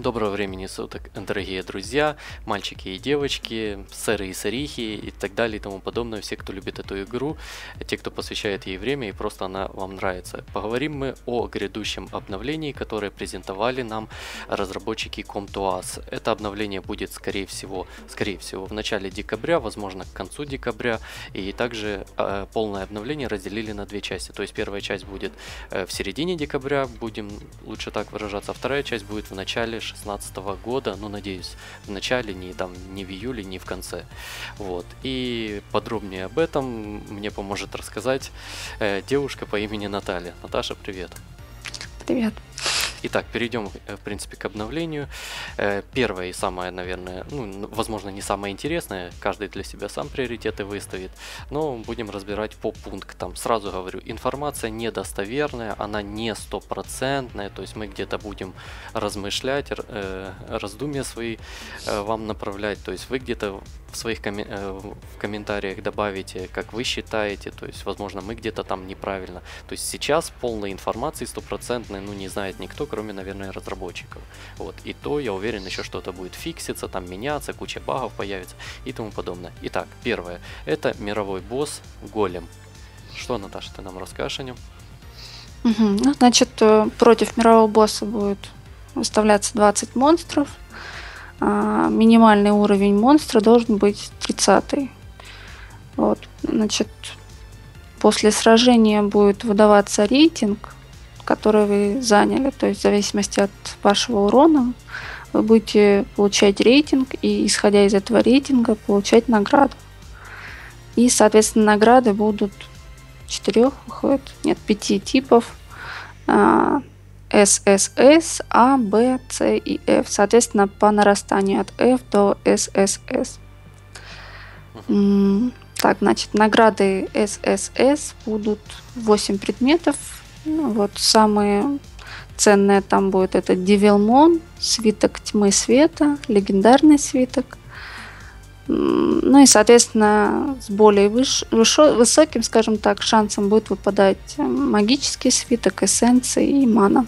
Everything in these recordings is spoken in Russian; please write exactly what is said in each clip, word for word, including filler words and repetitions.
Доброго времени суток, дорогие друзья, мальчики и девочки, сэры и сэрихи и так далее и тому подобное. Все, кто любит эту игру, те, кто посвящает ей время и просто она вам нравится. Поговорим мы о грядущем обновлении, которое презентовали нам разработчики ком ту ас. Это обновление будет, скорее всего, скорее всего, в начале декабря, возможно, к концу декабря. И также э, полное обновление разделили на две части. То есть первая часть будет э, в середине декабря, будем лучше так выражаться, а вторая часть будет в начале шестнадцатого года, ну, надеюсь, в начале, не там, не в июле, не в конце. Вот, и подробнее об этом мне поможет рассказать э, девушка по имени Наталья. Наташа, привет. Привет. Итак, перейдем, в принципе, к обновлению. Первое и самое, наверное, ну, возможно, не самое интересное, каждый для себя сам приоритеты выставит, но будем разбирать по пунктам. Сразу говорю, информация недостоверная, она не стопроцентная, то есть мы где-то будем размышлять, раздумья свои вам направлять, то есть вы где-то в своих коммен... в комментариях добавите, как вы считаете, то есть, возможно, мы где-то там неправильно. То есть сейчас полной информации стопроцентной, ну, не знает никто, кроме, наверное, разработчиков. Вот. И то, я уверен, еще что-то будет фикситься, там меняться, куча багов появится и тому подобное. Итак, первое. Это мировой босс Голем. Что, Наташа, ты нам расскажешь о нем? Угу. Ну, значит, против мирового босса будет выставляться двадцать монстров. А минимальный уровень монстра должен быть тридцатый. Вот. Значит, после сражения будет выдаваться рейтинг, которые вы заняли, то есть в зависимости от вашего урона вы будете получать рейтинг и, исходя из этого рейтинга, получать награду. И, соответственно, награды будут четырех, выходит, нет, пяти типов: эс эс эс, А, Б, С и F. Соответственно, по нарастанию от F до эс эс эс. Так, значит, награды эс эс эс будут восемь предметов. Ну, вот самые ценные там будет это Девелмон, свиток тьмы света, легендарный свиток. Ну и, соответственно, с более выш... вышо... высоким, скажем так, шансом будет выпадать магический свиток, эссенции и мана.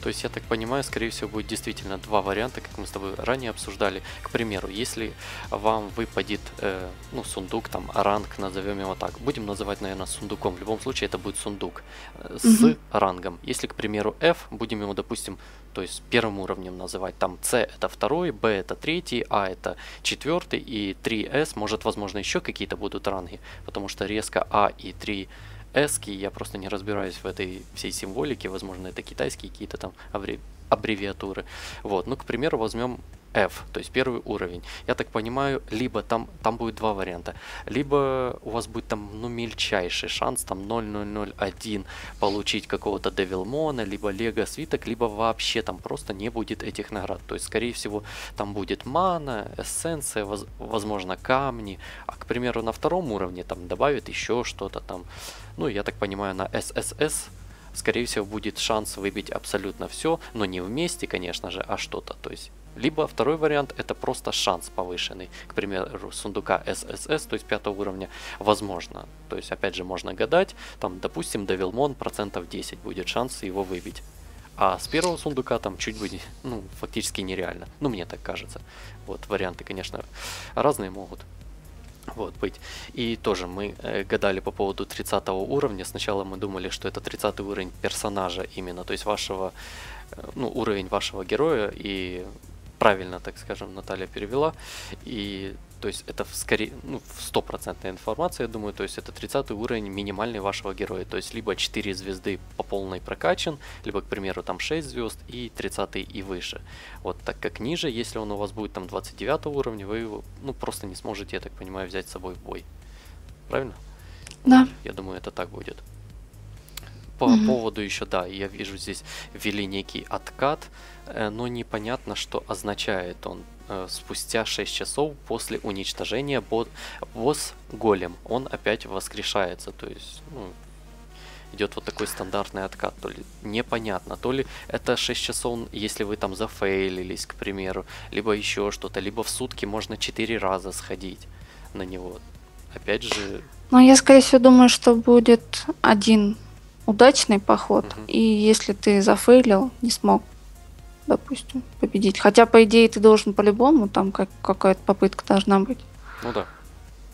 То есть, я так понимаю, скорее всего, будет действительно два варианта, как мы с тобой ранее обсуждали. К примеру, если вам выпадет э, ну, сундук, там, ранг, назовем его так. Будем называть, наверное, сундуком. В любом случае, это будет сундук с [S2] Угу. [S1] Рангом. Если, к примеру, F, будем его, допустим, то есть первым уровнем называть. Там C это второй, B это третий, A это четвертый и три эс. Может, возможно, еще какие-то будут ранги, потому что резко A и три... эски, я просто не разбираюсь в этой всей символике, возможно, это китайские какие-то там аббревиатуры. Вот, ну, к примеру, возьмем F, то есть первый уровень. Я так понимаю, либо там, там будет два варианта, либо у вас будет там, ну, мельчайший шанс, там, ноль ноль ноль один получить какого-то Девилмона, либо Лего свиток, либо вообще там просто не будет этих наград. То есть, скорее всего, там будет мана, эссенция, воз, возможно, камни, а, к примеру, на втором уровне там добавят еще что-то там, ну, я так понимаю, на эс эс эс. Скорее всего, будет шанс выбить абсолютно все, но не вместе, конечно же, а что-то. То есть, либо второй вариант, это просто шанс повышенный. К примеру, сундука эс эс эс, то есть пятого уровня, возможно. То есть, опять же, можно гадать. Там, допустим, Девилмон процентов десять будет шанс его выбить. А с первого сундука там чуть бы, ну, фактически нереально. Ну, мне так кажется. Вот, варианты, конечно, разные могут. Вот быть. И тоже мы э, гадали по поводу тридцатого уровня. Сначала мы думали, что это тридцатый уровень персонажа именно, то есть вашего, э, ну, уровень вашего героя. И правильно, так скажем, Наталья перевела. И то есть это скорее, ну, стопроцентная информация, я думаю, то есть это тридцатый уровень минимальный вашего героя. То есть либо четыре звезды по полной прокачан, либо, к примеру, там шесть звезд и тридцатый и выше. Вот, так как ниже, если он у вас будет там двадцать девятого уровня, вы его, ну, просто не сможете, я так понимаю, взять с собой в бой. Правильно? Да. Я думаю, это так будет. По [S2] Mm-hmm. [S1] Поводу еще, да, я вижу здесь ввели некий откат, но непонятно, что означает он. Спустя шесть часов после уничтожения босс Голем он опять воскрешается, то есть, ну, идет вот такой стандартный откат, то ли непонятно, то ли это шесть часов, если вы там зафейлились, к примеру, либо еще что-то, либо в сутки можно четыре раза сходить на него, опять же. Ну, я, скорее всего, думаю, что будет один удачный поход, угу. И если ты зафейлил, не смог допустим, победить. Хотя, по идее, ты должен по-любому, там как, какая-то попытка должна быть. Ну да.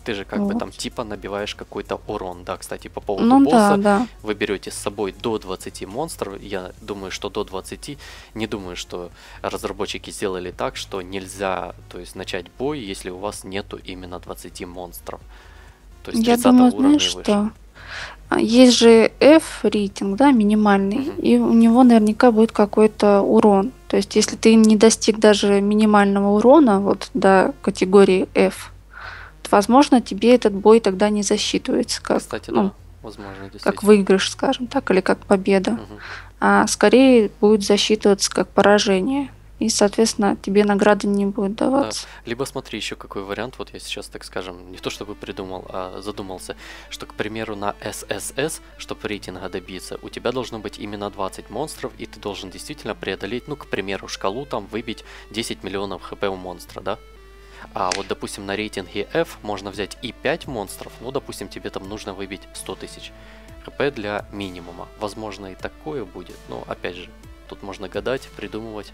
Ты же как вот. бы там типа набиваешь какой-то урон. Да, кстати, по поводу ну, босса, да, да. вы берете с собой до двадцати монстров. Я думаю, что до двадцати. Не думаю, что разработчики сделали так, что нельзя, то есть, начать бой, если у вас нету именно двадцати монстров. То есть я думаю, знаешь что? Есть же эф рейтинг, да, минимальный, mm-hmm. и у него наверняка будет какой-то урон. То есть если ты не достиг даже минимального урона, вот до категории эф, то, возможно, тебе этот бой тогда не засчитывается как, Кстати, ну, да. возможно, как выигрыш, скажем так, или как победа. Mm-hmm. А скорее будет засчитываться как поражение. И, соответственно, тебе награды не будет даваться. Да. Либо смотри, еще какой вариант, вот я сейчас, так скажем, не то чтобы придумал, а задумался, что, к примеру, на эс эс эс, чтобы рейтинга добиться, у тебя должно быть именно двадцать монстров, и ты должен действительно преодолеть, ну, к примеру, шкалу, там, выбить десять миллионов хп у монстра, да? А вот, допустим, на рейтинге F можно взять и пять монстров, ну, допустим, тебе там нужно выбить сто тысяч хп для минимума. Возможно, и такое будет, но, опять же, тут можно гадать, придумывать.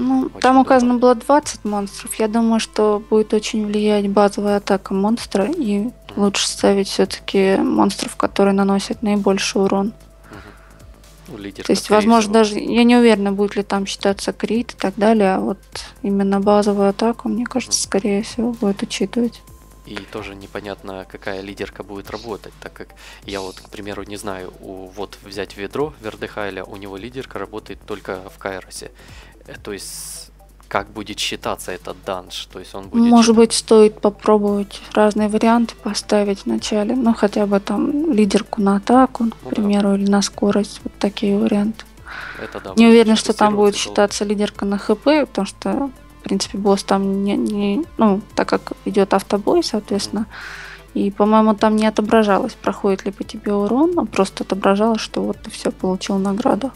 Ну, очень там указано было двадцать монстров. Я думаю, что будет очень влиять базовая атака монстра, и mm-hmm. лучше ставить все-таки монстров, которые наносят наибольший урон. Mm-hmm. Ну, лидер, то есть, возможно, всего. даже я не уверена, будет ли там считаться крит и так далее, а вот именно базовую атаку, мне кажется, mm-hmm. скорее всего, будет учитывать. И тоже непонятно, какая лидерка будет работать, так как я вот, к примеру, не знаю, у, вот взять ведро Вердыхайля, у него лидерка работает только в Кайросе. То есть, как будет считаться этот данж? То есть он будет... Может быть, стоит попробовать разные варианты поставить вначале. Ну, хотя бы там лидерку на атаку, к примеру, ну, да. или на скорость. Вот такие варианты. Это, да, не уверена, что там будет считаться лидерка на хп, потому что, в принципе, босс там не... не ну, так как идет автобой, соответственно. Mm. И, по-моему, там не отображалось, проходит ли по тебе урон, а просто отображалось, что вот ты все, получил награду.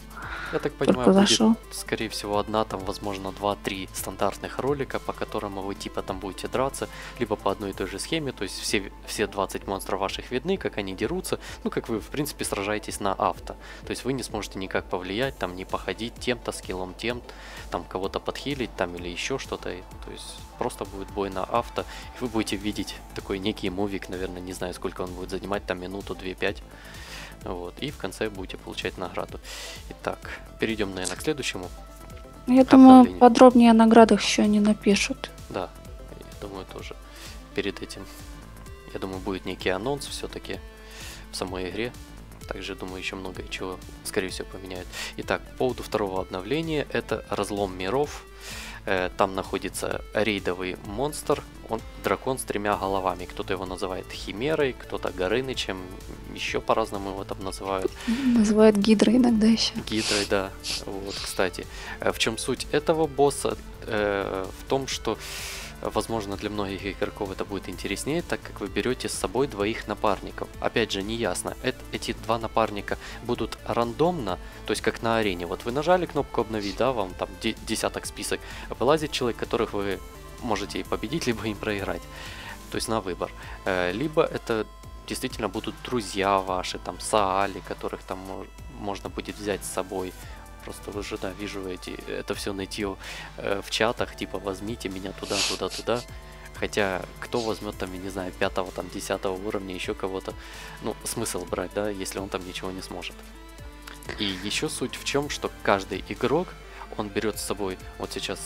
Я так понимаю, будет, скорее всего, одна, там, возможно, два-три стандартных ролика, по которым вы типа там будете драться, либо по одной и той же схеме, то есть все, все двадцать монстров ваших видны, как они дерутся, ну, как вы, в принципе, сражаетесь на авто. То есть вы не сможете никак повлиять, там, не походить тем-то, скиллом тем, там, кого-то подхилить, там, или еще что-то. То есть просто будет бой на авто, и вы будете видеть такой некий мувик, наверное, не знаю, сколько он будет занимать, там, минуту, две-пять. Вот, и в конце будете получать награду. Итак, перейдем, наверное, к следующему. Я думаю, подробнее о наградах еще они напишут. Да, я думаю, тоже перед этим, я думаю, будет некий анонс все-таки в самой игре. Также, думаю, еще много чего, скорее всего, поменяют. Итак, по поводу второго обновления, это разлом миров. Там находится рейдовый монстр, он дракон с тремя головами. Кто-то его называет Химерой, кто-то Горынычем, еще по-разному его там называют. Называют Гидрой иногда еще. Гидрой, да. Вот, кстати. В чем суть этого босса? В том, что, возможно, для многих игроков это будет интереснее, так как вы берете с собой двоих напарников. Опять же, не ясно, эти два напарника будут рандомно, то есть как на арене. Вот вы нажали кнопку обновить, да, вам там десяток список, вылазит человек, которых вы можете и победить, либо им проиграть. То есть на выбор. Либо это действительно будут друзья ваши, там саали, которых там можно будет взять с собой. Просто уже, да, вижу эти, это все нытье э, в чатах, типа, возьмите меня туда, туда, туда. Хотя, кто возьмет там, я не знаю, пятого, там, десятого уровня, еще кого-то. Ну, смысл брать, да, если он там ничего не сможет. И еще суть в чем, что каждый игрок, он берет с собой, вот сейчас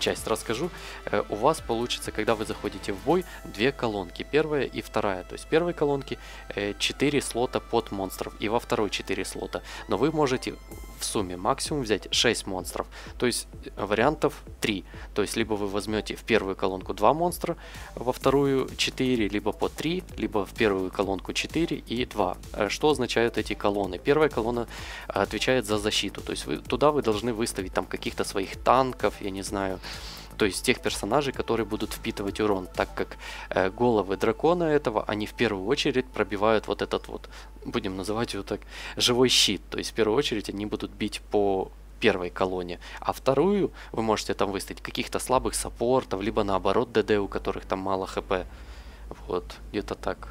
часть расскажу, э, у вас получится, когда вы заходите в бой, две колонки, первая и вторая. То есть в первой колонке э, четыре слота под монстров, и во второй четыре слота. Но вы можете... в сумме максимум взять шесть монстров, то есть вариантов три. То есть либо вы возьмете в первую колонку два монстра, во вторую четыре, либо по три, либо в первую колонку четыре и два. Что означают эти колонны? Первая колонна отвечает за защиту, то есть вы, туда вы должны выставить там каких-то своих танков, я не знаю, то есть тех персонажей, которые будут впитывать урон, так как э, головы дракона этого, они в первую очередь пробивают вот этот вот, будем называть его так, живой щит. То есть в первую очередь они будут бить по первой колонне, а вторую вы можете там выставить каких-то слабых саппортов, либо наоборот ДД, у которых там мало хп. Вот, где-то так.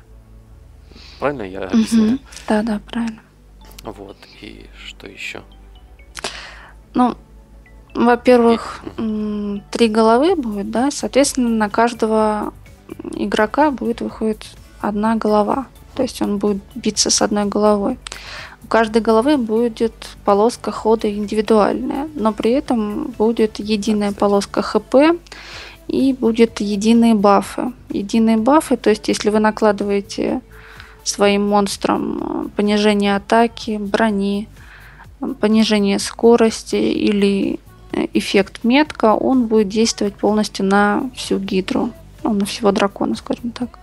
Правильно я объясняю? Да-да, правильно. Вот, и что еще? Ну, во-первых, три головы будет, да, соответственно, на каждого игрока будет выходит одна голова. То есть он будет биться с одной головой. У каждой головы будет полоска хода индивидуальная, но при этом будет единая полоска ХП и будут единые бафы. Единые бафы, то есть если вы накладываете своим монстрам понижение атаки, брони, понижение скорости или эффект метка, он будет действовать полностью на всю гидру, ну, на всего дракона, скажем так.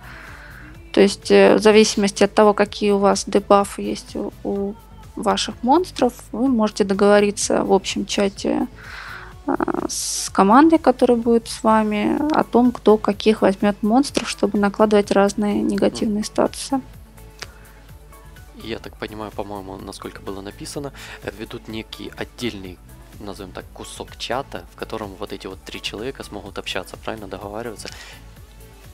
То есть в зависимости от того, какие у вас дебафы есть у, у ваших монстров, вы можете договориться в общем чате с командой, которая будет с вами, о том, кто каких возьмет монстров, чтобы накладывать разные негативные статусы. Я так понимаю, по-моему, насколько было написано, ведут некий отдельный, назовем так, кусок чата, в котором вот эти вот три человека смогут общаться, правильно договариваться?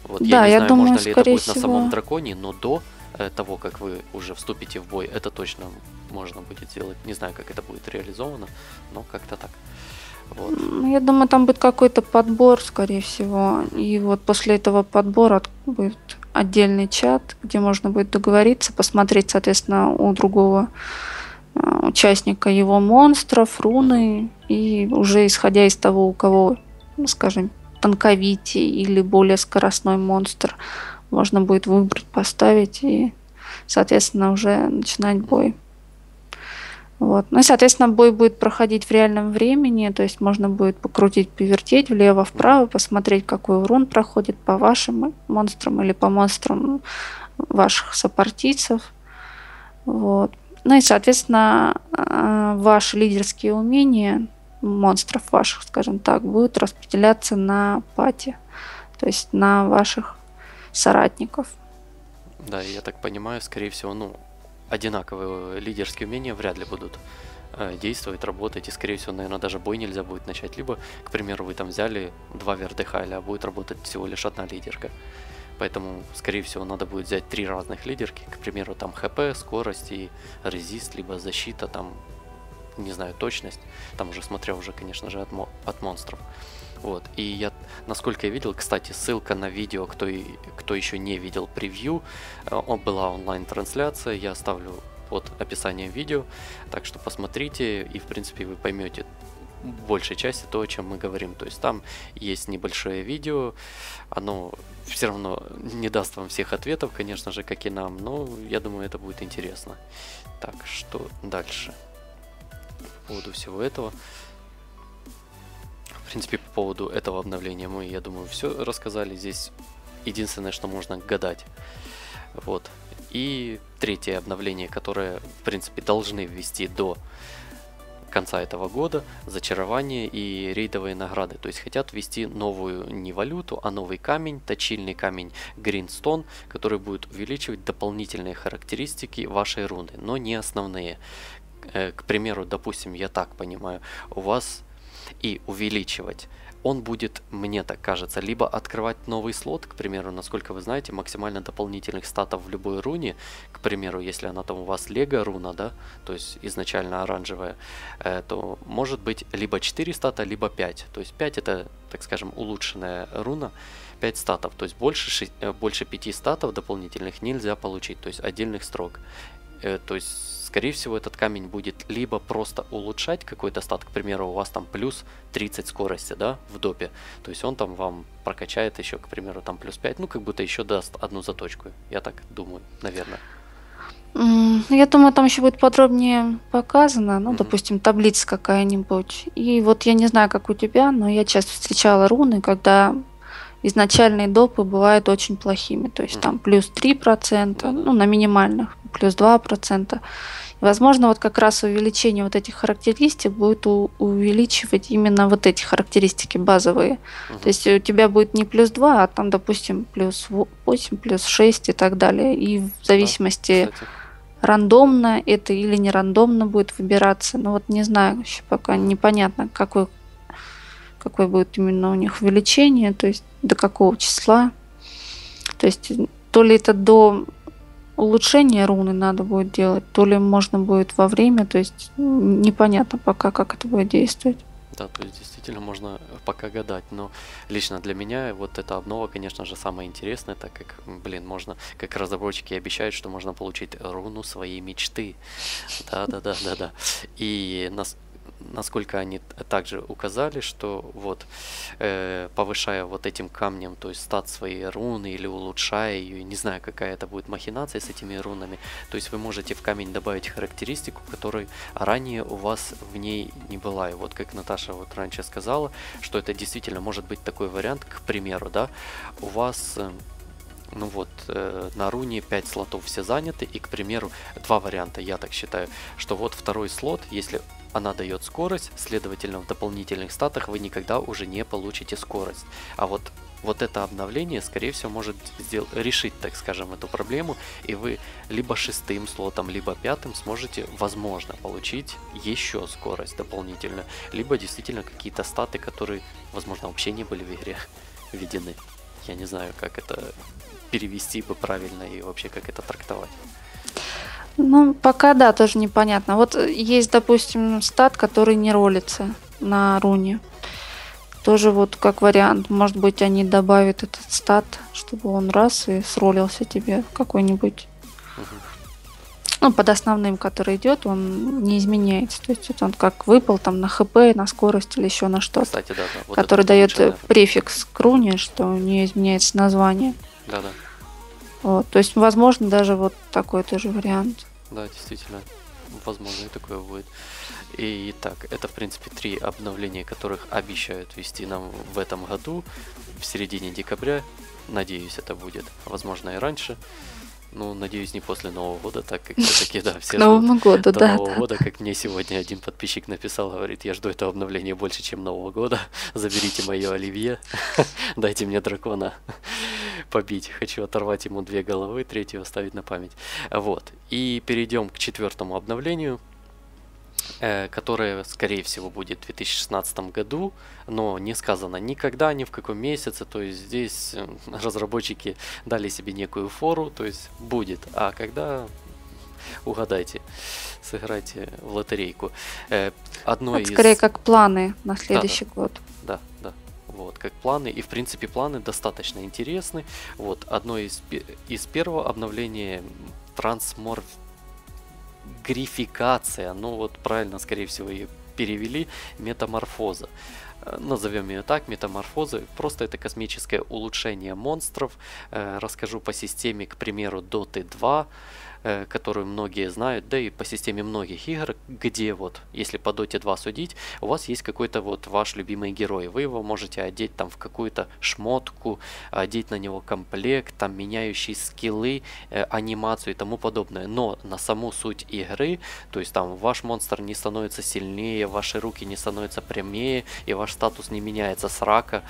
Вот, да, я не я знаю, думаю, можно ли это будет всего... на самом драконе, но до того, как вы уже вступите в бой, это точно можно будет сделать. Не знаю, как это будет реализовано, но как-то так. Вот. Я думаю, там будет какой-то подбор, скорее всего. И вот после этого подбора будет отдельный чат, где можно будет договориться, посмотреть, соответственно, у другого участника его монстров, руны, и уже исходя из того, у кого, ну, скажем, танковитий или более скоростной монстр, можно будет выбрать, поставить и, соответственно, уже начинать бой. Вот. Ну и, соответственно, бой будет проходить в реальном времени, то есть можно будет покрутить, повертеть влево-вправо, посмотреть, какой урон проходит по вашим монстрам или по монстрам ваших сопартийцев. Вот. Ну и, соответственно, ваши лидерские умения монстров ваших, скажем так, будут распределяться на пати, то есть на ваших соратников. Да, я так понимаю, скорее всего, ну... одинаковые лидерские умения вряд ли будут э, действовать, работать, и, скорее всего, наверное, даже бой нельзя будет начать. Либо, к примеру, вы там взяли два Вердыхаля, а будет работать всего лишь одна лидерка. Поэтому, скорее всего, надо будет взять три разных лидерки, к примеру, там ХП, скорость и резист, либо защита, там, не знаю, точность, там уже смотря уже, конечно же, от, мо от монстров. Вот, и я, насколько я видел, кстати, ссылка на видео, кто, и, кто еще не видел превью, была онлайн-трансляция, я оставлю под описанием видео, так что посмотрите, и, в принципе, вы поймете в большей части то, о чем мы говорим. То есть там есть небольшое видео, оно все равно не даст вам всех ответов, конечно же, как и нам, но я думаю, это будет интересно. Так, что дальше? По поводу всего этого... В принципе, по поводу этого обновления мы, я думаю, все рассказали. Здесь единственное, что можно гадать. Вот. И третье обновление, которое, в принципе, должны ввести до конца этого года. Зачарование и рейдовые награды. То есть хотят ввести новую не валюту, а новый камень, точильный камень Greenstone, который будет увеличивать дополнительные характеристики вашей руны, но не основные. К примеру, допустим, я так понимаю, у вас... и увеличивать. Он будет, мне так кажется, либо открывать новый слот, к примеру, насколько вы знаете, максимально дополнительных статов в любой руне, к примеру, если она там у вас лего руна, да, то есть изначально оранжевая, то может быть либо четыре стата, либо пять, то есть пять это, так скажем, улучшенная руна, пять статов, то есть больше, шесть, больше пяти статов дополнительных нельзя получить, то есть отдельных строк. То есть, скорее всего, этот камень будет либо просто улучшать какой-то стат, к примеру, у вас там плюс тридцать скорости, да, в допе, то есть он там вам прокачает еще, к примеру, там плюс пять, ну, как будто еще даст одну заточку, я так думаю, наверное. Я думаю, там еще будет подробнее показано, ну, mm-hmm. допустим, таблица какая-нибудь, и вот я не знаю, как у тебя, но я часто встречала руны, когда... изначальные допы бывают очень плохими, то есть там плюс три процента, ну, на минимальных, плюс два процента. И, возможно, вот как раз увеличение вот этих характеристик будет увеличивать именно вот эти характеристики базовые. Uh-huh. То есть у тебя будет не плюс два, а там, допустим, плюс восемь, плюс шесть и так далее. И в зависимости, да, рандомно это или не рандомно будет выбираться. Но вот не знаю, еще пока непонятно, какой какое будет именно у них увеличение, то есть до какого числа. То есть то ли это до улучшение руны надо будет делать, то ли можно будет во время, то есть непонятно пока, как это будет действовать. Да, то есть действительно можно пока гадать, но лично для меня вот эта обнова, конечно же, самая интересная, так как, блин, можно, как разработчики обещают, что можно получить руну своей мечты. Да-да-да-да-да. И нас, насколько они также указали, что вот э, повышая вот этим камнем, то есть стат своей руны или улучшая ее, не знаю, какая это будет махинация с этими рунами, то есть вы можете в камень добавить характеристику, которой ранее у вас в ней не была. И вот как Наташа вот раньше сказала, что это действительно может быть такой вариант, к примеру, да, у вас... Э, Ну вот, э, на руне пять слотов все заняты, и, к примеру, два варианта, я так считаю, что вот второй слот, если она дает скорость, следовательно, в дополнительных статах вы никогда уже не получите скорость. А вот, вот это обновление, скорее всего, может сдел- решить, так скажем, эту проблему, и вы либо шестым слотом, либо пятым сможете, возможно, получить еще скорость дополнительно, либо действительно какие-то статы, которые, возможно, вообще не были в игре введены. Я не знаю, как это... перевести бы правильно и вообще как это трактовать. Ну, пока да, тоже непонятно. Вот есть, допустим, стат, который не ролится на руне. Тоже вот как вариант. Может быть, они добавят этот стат, чтобы он раз и сролился тебе какой-нибудь. Угу. Ну, под основным, который идет, он не изменяется. То есть это он как выпал там на ХП, на скорость или еще на что-то. Кстати, да, да. Вот который дает префикс к руне, что у нее изменяется название. Да, да. Вот, то есть, возможно, даже вот такой тоже вариант. Да, действительно, возможно, и такое будет. И так, это, в принципе, три обновления, которых обещают вести нам в этом году, в середине декабря. Надеюсь, это будет, возможно, и раньше. Ну, надеюсь, не после Нового года, так как все-таки, да, все Нового года, да. Нового года, как мне сегодня один подписчик написал, говорит, я жду этого обновления больше, чем Нового года. Заберите мое оливье, дайте мне дракона побить. Хочу оторвать ему две головы, третью оставить на память. Вот. И перейдем к четвертому обновлению, которое, скорее всего, будет в две тысячи шестнадцатом году, но не сказано никогда, ни в каком месяце, то есть здесь разработчики дали себе некую фору, то есть будет, а когда, угадайте, сыграйте в лотерейку. Одно из... Скорее как планы на следующий год. Да, да. Вот, как планы, и в принципе планы достаточно интересны. Вот, одно из, из первого обновления трансморф грификация, ну вот правильно, скорее всего, ее перевели, метаморфоза. Назовем ее так, метаморфоза. Просто это космическое улучшение монстров. Расскажу по системе, к примеру, Доты два, которую многие знают, да и по системе многих игр, где вот, если по Доте два судить, у вас есть какой-то вот ваш любимый герой, вы его можете одеть там в какую-то шмотку, одеть на него комплект, там меняющие скиллы, э, анимацию и тому подобное, но на саму суть игры, то есть там ваш монстр не становится сильнее, ваши руки не становятся прямее, и ваш статус не меняется с рака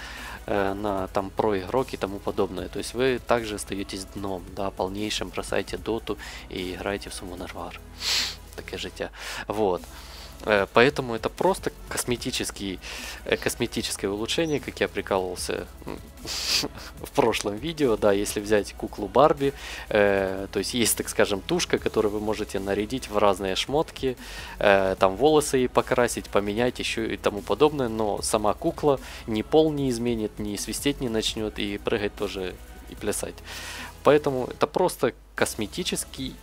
э, на там про игрок и тому подобное, то есть вы также остаетесь дном, да, полнейшим, бросаете доту и играете в Сумонарвар. Такое життя. Вот. Поэтому это просто косметический, косметическое улучшение, как я прикалывался в прошлом видео, да, если взять куклу Барби, э, то есть есть, так скажем, тушка, которую вы можете нарядить в разные шмотки, э, там волосы ей покрасить, поменять еще и тому подобное, но сама кукла ни пол не изменит, ни свистеть не начнет, и прыгать тоже, и плясать. Поэтому это просто косметический,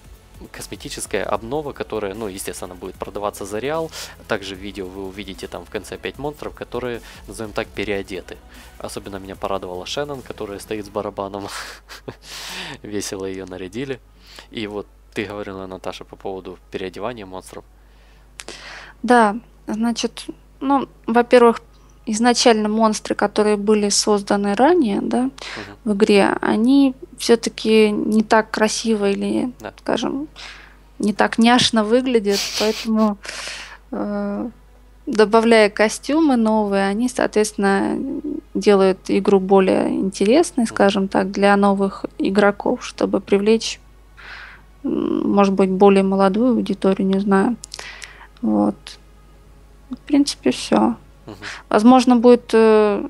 косметическая обнова, которая, ну, естественно, будет продаваться за реал. Также в видео вы увидите там в конце пять монстров, которые, назовем так, переодеты. Особенно меня порадовала Шенон, которая стоит с барабаном. Весело ее нарядили. И вот ты говорила, Наташа, по поводу переодевания монстров. Да, значит, ну, во-первых, изначально монстры, которые были созданы ранее, да, угу. в игре, они все-таки не так красиво или, да. скажем, не так няшно выглядят, поэтому э, добавляя костюмы новые, они, соответственно, делают игру более интересной, скажем так, для новых игроков, чтобы привлечь, может быть, более молодую аудиторию, не знаю. Вот. В принципе, все. Возможно, будет э,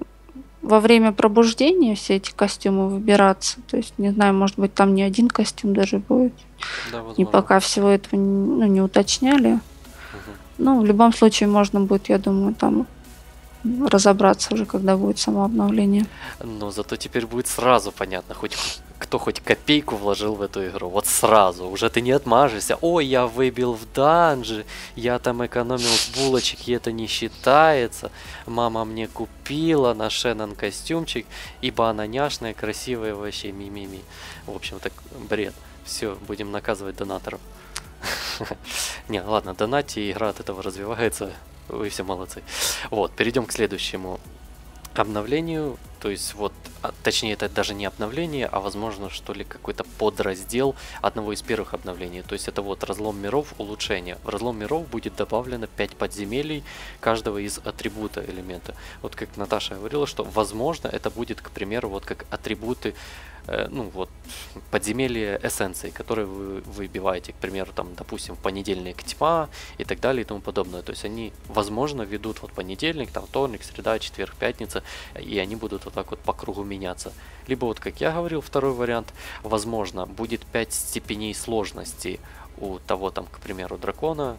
во время пробуждения все эти костюмы выбираться. То есть, не знаю, может быть, там не один костюм даже будет. Да, и пока всего этого ну, не уточняли. Угу. Ну, в любом случае, можно будет, я думаю, там разобраться уже, когда будет само обновление. Но зато теперь будет сразу понятно, хоть кто хоть копейку вложил в эту игру, вот сразу, уже ты не отмажешься. Ой, я выбил в данже, я там экономил булочек, и это не считается. Мама мне купила на Шенон костюмчик, ибо она няшная, красивая вообще, ми-ми-ми. В общем, так бред. Все, будем наказывать донаторов. Не, ладно, донати, игра от этого развивается. Вы все молодцы. Вот, перейдем к следующему обновлению. То есть, вот, а, точнее, это даже не обновление, а, возможно, что ли, какой-то подраздел одного из первых обновлений. То есть, это вот разлом миров, улучшение. В разлом миров будет добавлено пять подземелий каждого из атрибута элемента. Вот как Наташа говорила, что, возможно, это будет, к примеру, вот как атрибуты, э, ну, вот, подземелья эссенции, которые вы выбиваете, к примеру, там, допустим, понедельник тьма и так далее и тому подобное. То есть, они, возможно, ведут вот понедельник, там, вторник, среда, четверг, пятница, и они будут вот так вот по кругу меняться. Либо вот, как я говорил, второй вариант, возможно, будет пять степеней сложности у того там, к примеру, дракона,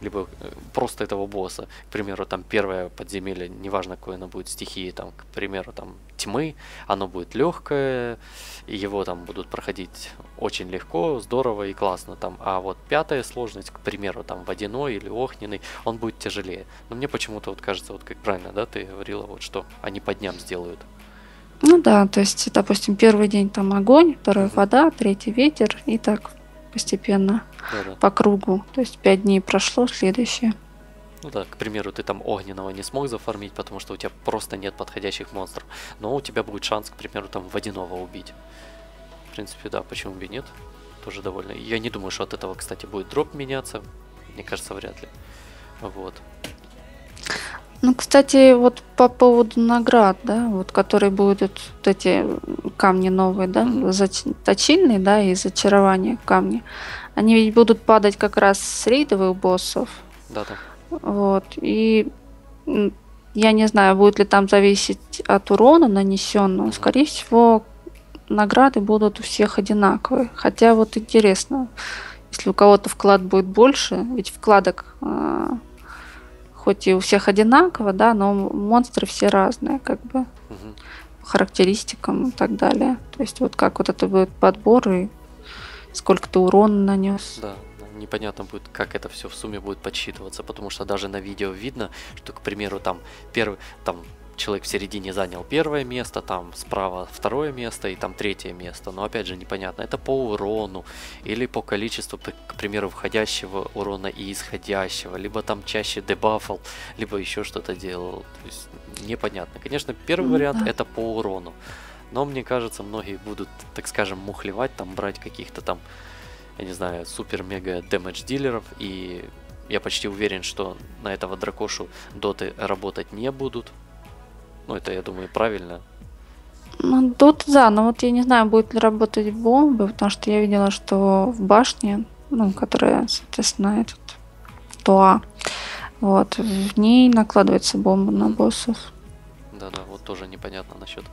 либо просто этого босса. К примеру, там первое подземелье, неважно, какое оно будет стихии, там, к примеру, там тьмы, оно будет легкое, и его там будут проходить очень легко, здорово и классно. Там. А вот пятая сложность, к примеру, там водяной или огненный, он будет тяжелее. Но мне почему-то вот кажется, вот как правильно, да, ты говорила, вот что они по дням сделают. Ну да, то есть, допустим, первый день там огонь, второй mm-hmm. вода, третий ветер и так постепенно да-да. по кругу. То есть пять дней прошло, следующее. Ну да, к примеру, ты там огненного не смог зафармить, потому что у тебя просто нет подходящих монстров. Но у тебя будет шанс, к примеру, там водяного убить. В принципе, да, почему бы и нет. Тоже довольно. Я не думаю, что от этого, кстати, будет дроп меняться. Мне кажется, вряд ли. Вот. Ну, кстати, вот по поводу наград, да, вот которые будут вот эти камни новые, да, mm-hmm. точильные, да, и зачарование камни, они ведь будут падать как раз с рейдовых боссов. Да-да. Вот, и я не знаю, будет ли там зависеть от урона нанесенного, mm-hmm. скорее всего, награды будут у всех одинаковые, хотя вот интересно, если у кого-то вклад будет больше, ведь вкладок... хоть и у всех одинаково, да, но монстры все разные, как бы, угу. по характеристикам и так далее. То есть вот как вот это будет подбор и сколько ты урон нанес. Да, непонятно будет, как это все в сумме будет подсчитываться, потому что даже на видео видно, что, к примеру, там первый, там человек в середине занял первое место, там справа второе место и там третье место. Но опять же непонятно, это по урону или по количеству, к примеру, входящего урона и исходящего, либо там чаще дебафал, либо еще что-то делал. То есть непонятно. Конечно, первый вариант это по урону, но мне кажется, многие будут, так скажем, мухлевать, там брать каких-то там, я не знаю, супер-мега дэмэдж дилеров, и я почти уверен, что на этого дракошу доты работать не будут. Ну, это, я думаю, правильно. Ну, тут да, но вот я не знаю, будет ли работать бомбы, потому что я видела, что в башне, ну, которая, соответственно, этот ТОА, вот, в ней накладывается бомба на боссов. Да-да, вот тоже непонятно насчет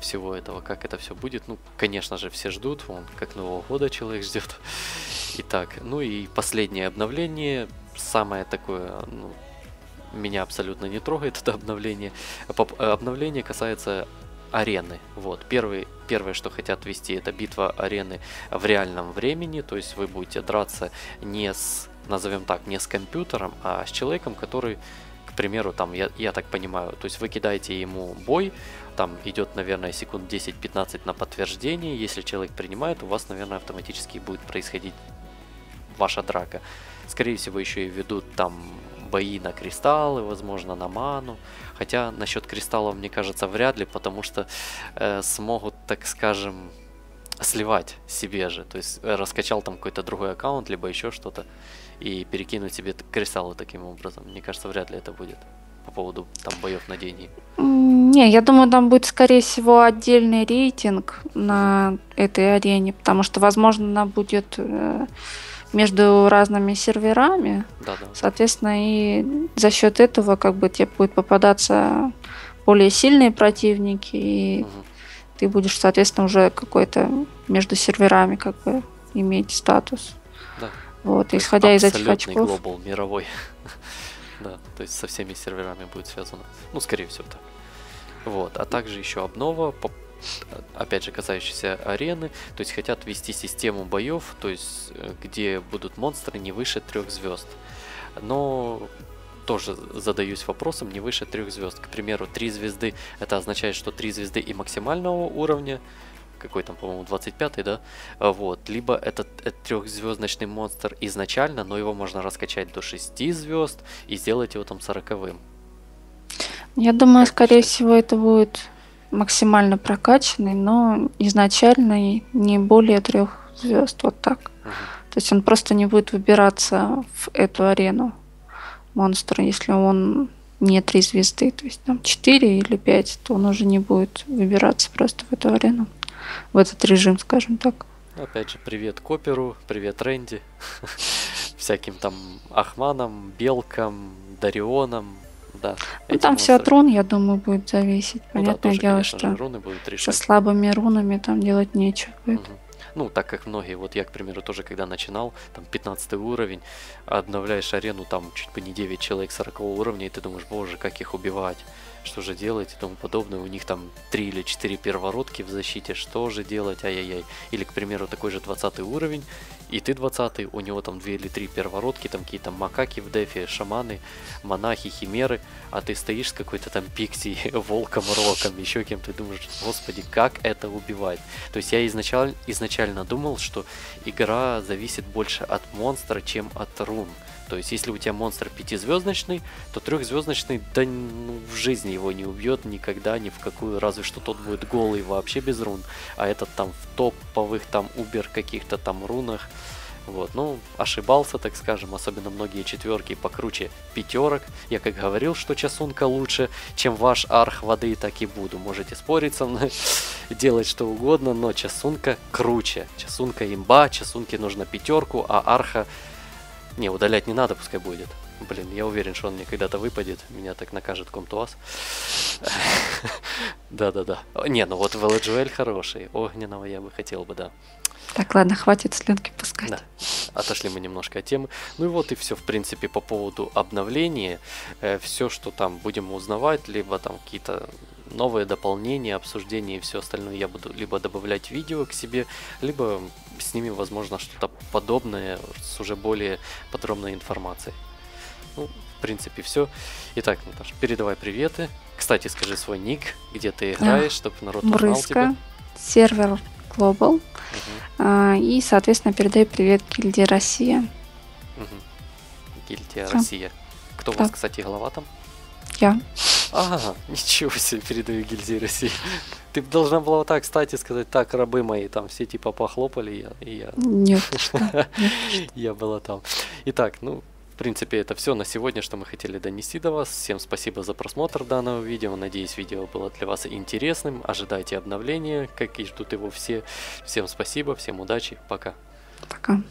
всего этого, как это все будет. Ну, конечно же, все ждут, вон, как Нового года человек ждет. Итак, ну и последнее обновление, самое такое, ну, меня абсолютно не трогает это обновление. Обновление касается арены. Вот. Первый, первое, что хотят ввести, это битва арены в реальном времени. То есть вы будете драться не с, назовем так, не с компьютером, а с человеком, который, к примеру, там, я, я так понимаю, то есть вы кидаете ему бой, там идет, наверное, секунд десять-пятнадцать на подтверждение. Если человек принимает, у вас, наверное, автоматически будет происходить ваша драка. Скорее всего, еще и ведут там бои на кристаллы, возможно, на ману. Хотя насчет кристаллов, мне кажется, вряд ли, потому что э, смогут, так скажем, сливать себе же. То есть раскачал там какой-то другой аккаунт, либо еще что-то, и перекинуть себе кристаллы таким образом. Мне кажется, вряд ли это будет по поводу там боев на деньги. Не, я думаю, там будет, скорее всего, отдельный рейтинг на этой арене, потому что, возможно, она будет... Э, между разными серверами, да, да. Соответственно, и за счет этого как бы тебе будет попадаться более сильные противники, и угу. ты будешь, соответственно, уже какой-то между серверами как бы иметь статус. Да. Вот, исходя из этих очков. Глобал, мировой. Да, то есть со всеми серверами будет связано. Ну, скорее всего, так. Вот, а также еще обнова, опять же, касающаяся арены. То есть хотят ввести систему боев, то есть где будут монстры не выше трех звезд. Но тоже задаюсь вопросом, не выше трех звезд. К примеру, три звезды, это означает, что три звезды и максимального уровня, какой там, по-моему, двадцать пятый, да? Вот. Либо этот, этот трехзвездочный монстр изначально, но его можно раскачать до шести звезд и сделать его там сороковым. Я думаю, как скорее считать? Всего, это будет максимально прокачанный, но изначально не более трех звезд, вот так. Угу. То есть он просто не будет выбираться в эту арену монстра, если он не три звезды, то есть там четыре или пять, то он уже не будет выбираться просто в эту арену, в этот режим, скажем так. Опять же, привет Коперу, привет Рэнди, всяким там Ахманам, Белкам, Дарионам. Да, ну, там монстры. Все от рун, я думаю, будет зависеть. Ну, понятное да, тоже, дело, конечно, что руны будут решать. Со слабыми рунами там делать нечего. Угу. Ну, так как многие, вот я, к примеру, тоже когда начинал, там пятнадцатый уровень, обновляешь арену, там чуть бы не девять человек сорокового уровня, и ты думаешь, боже, как их убивать, что же делать и тому подобное. У них там три или четыре первородки в защите, что же делать, ай-яй-яй. Или, к примеру, такой же двадцатый уровень, и ты двадцатый, у него там две или три первородки, там какие-то макаки в дефе, шаманы, монахи, химеры, а ты стоишь с какой-то там пикси, волком, роком, еще кем-то, думаешь, господи, как это убивать. То есть я изначально, изначально думал, что игра зависит больше от монстра, чем от рун. То есть, если у тебя монстр пятизвездочный, то трехзвездочный, да ну, в жизни его не убьет никогда, ни в какую, разве что тот будет голый вообще без рун, а этот там в топовых там убер каких-то там рунах. Вот, ну, ошибался, так скажем, особенно многие четверки покруче пятерок. Я как говорил, что Часунка лучше, чем ваш Архводы, так и буду. Можете спорить со мной, делать что угодно, но Часунка круче. Часунка имба, Часунке нужно пятерку, а Арха... Не, удалять не надо, пускай будет. Блин, я уверен, что он мне когда-то выпадет. Меня так накажет ком ту ас. Да-да-да. Не, ну вот Велоджуэль хороший. Огненного я бы хотел бы, да. Так, ладно, хватит слюнки пускать. Да. Отошли мы немножко от темы. Ну и вот и все, в принципе, по поводу обновления. Все, что там будем узнавать, либо там какие-то новые дополнения, обсуждения и все остальное, я буду либо добавлять видео к себе, либо с ними, возможно, что-то подобное с уже более подробной информацией. Ну, в принципе, все. Итак, Наташа, передавай приветы. Кстати, скажи свой ник, где ты играешь, чтобы народ узнал тебя. Сервер Global. Угу. И, соответственно, передаю привет Гильдии Россия. Угу. Гильдия все. Россия. Кто так. у вас, кстати, глава там? Я. Ага, ничего себе, передаю Гильдии России. Ты должна была вот так, кстати, сказать, так, рабы мои, там все типа похлопали, и я... Нет, я была там. Итак, ну, в принципе, это все на сегодня, что мы хотели донести до вас. Всем спасибо за просмотр данного видео. Надеюсь, видео было для вас интересным. Ожидайте обновления, как и ждут его все. Всем спасибо, всем удачи, пока. Пока.